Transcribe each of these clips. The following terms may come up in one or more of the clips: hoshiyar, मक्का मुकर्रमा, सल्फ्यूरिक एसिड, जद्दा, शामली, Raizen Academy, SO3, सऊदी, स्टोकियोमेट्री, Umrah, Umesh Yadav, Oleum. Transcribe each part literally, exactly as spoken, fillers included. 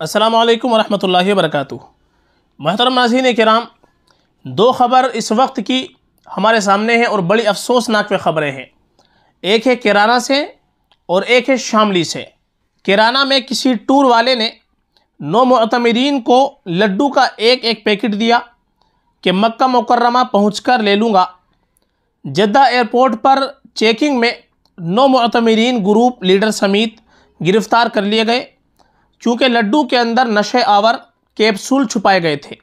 अस्सलामु अलैकुम वरहमतुल्लाहि वबरकातुहू। महतरम नाज़रीन किराम, दो ख़बर इस वक्त की हमारे सामने हैं और बड़ी अफसोसनाक ख़बरें हैं। एक है किराना से और एक है शामली से। किराना में किसी टूर वाले ने नौ मुअतमिरीन को लड्डू का एक एक पैकेट दिया कि मक्का मुकर्रमा पहुंचकर ले लूँगा। जद्दा एयरपोर्ट पर चेकिंग में नौ मुअतमिरीन ग्रुप लीडर समेत गिरफ़्तार कर लिए गए, चूँकि लड्डू के अंदर नशे आवर कैप्सूल छुपाए गए थे।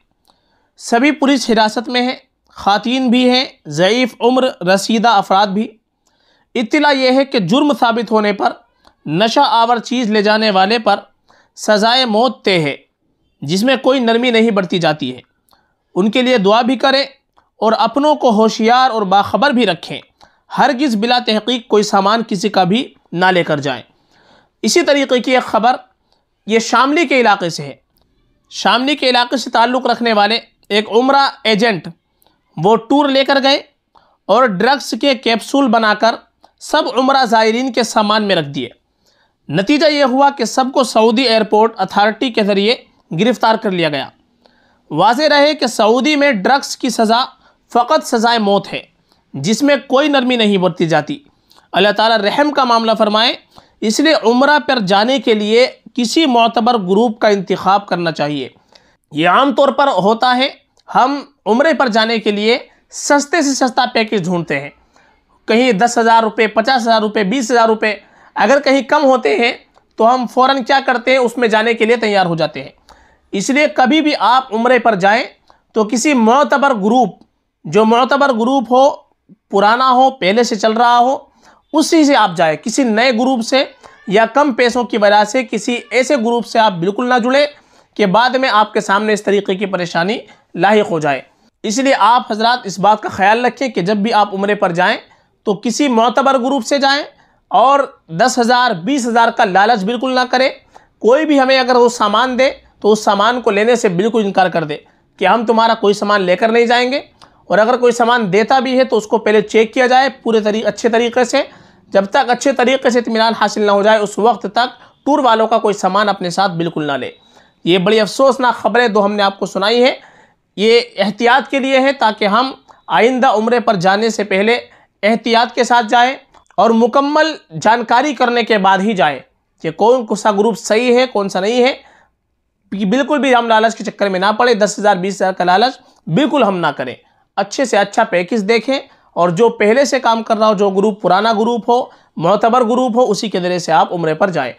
सभी पुलिस हिरासत में हैं, ख़ातीन भी हैं, ज़ईफ़ उम्र रसीदा अफराद भी। इत्तला यह है कि जुर्म साबित होने पर नशा आवर चीज़ ले जाने वाले पर सज़ाए मौत तय है, जिसमें कोई नरमी नहीं बरती जाती है। उनके लिए दुआ भी करें और अपनों को होशियार और बाखबर भी रखें। हरगिज़ बिला तहक़ीक़ कोई सामान किसी का भी ना लेकर जाएं। इसी तरीक़े की एक ख़बर ये शामली के इलाके से है। शामली के इलाके से ताल्लुक़ रखने वाले एक उमरा एजेंट वो टूर लेकर गए और ड्रग्स के कैप्सूल बनाकर सब उमरा ज़ायरीन के सामान में रख दिए। नतीजा ये हुआ कि सबको सऊदी एयरपोर्ट अथॉरिटी के ज़रिए गिरफ़्तार कर लिया गया। वाज़े रहे कि सऊदी में ड्रग्स की सज़ा फ़कत सज़ाए मौत है, जिसमें कोई नरमी नहीं बरती जाती। अल्लाह ताला रहम का मामला फ़रमाए। इसलिए उमरा पर जाने के लिए किसी मोतबर ग्रुप का इंतखाब करना चाहिए। ये आम तौर पर होता है, हम उम्रे पर जाने के लिए सस्ते से सस्ता पैकेज ढूंढते हैं। कहीं दस हज़ार रुपये, पचास हज़ार रुपये, बीस हज़ार रुपये अगर कहीं कम होते हैं तो हम फ़ौरन क्या करते हैं, उसमें जाने के लिए तैयार हो जाते हैं। इसलिए कभी भी आप उम्रे पर जाएं तो किसी मोतबर ग्रुप, जो मोतबर ग्रुप हो, पुराना हो, पहले से चल रहा हो, उसी से आप जाएँ। किसी नए ग्रुप से या कम पैसों की वजह से किसी ऐसे ग्रुप से आप बिल्कुल ना जुड़ें कि बाद में आपके सामने इस तरीके की परेशानी लाहिक हो जाए। इसलिए आप हजरात इस बात का ख्याल रखें कि जब भी आप उम्रे पर जाएं तो किसी मोतबर ग्रुप से जाएं और दस हज़ार बीस हज़ार का लालच बिल्कुल ना करें। कोई भी हमें अगर वो सामान दे तो उस सामान को लेने से बिल्कुल इनकार कर दे कि हम तुम्हारा कोई सामान लेकर नहीं जाएंगे। और अगर कोई सामान देता भी है तो उसको पहले चेक किया जाए पूरे तरीके अच्छे तरीके से। जब तक अच्छे तरीके से इत्मीनान हासिल ना हो जाए, उस वक्त तक टूर वालों का कोई सामान अपने साथ बिल्कुल ना ले। ये बड़ी अफसोसनाक ख़बरें दो हमने आपको सुनाई हैं। ये एहतियात के लिए है, ताकि हम आइंदा उम्रे पर जाने से पहले एहतियात के साथ जाएं और मुकम्मल जानकारी करने के बाद ही जाएं कि कौन सा ग्रुप सही है, कौन सा नहीं है। बिल्कुल भी हम लालच के चक्कर में ना पड़े। दस हज़ार बीस हज़ार का लालच बिल्कुल हम ना करें। अच्छे से अच्छा पैकेज देखें और जो पहले से काम कर रहा हो, जो ग्रुप पुराना ग्रुप हो, मोतबर ग्रुप हो, उसी के ज़रिए से आप उम्रे पर जाएं।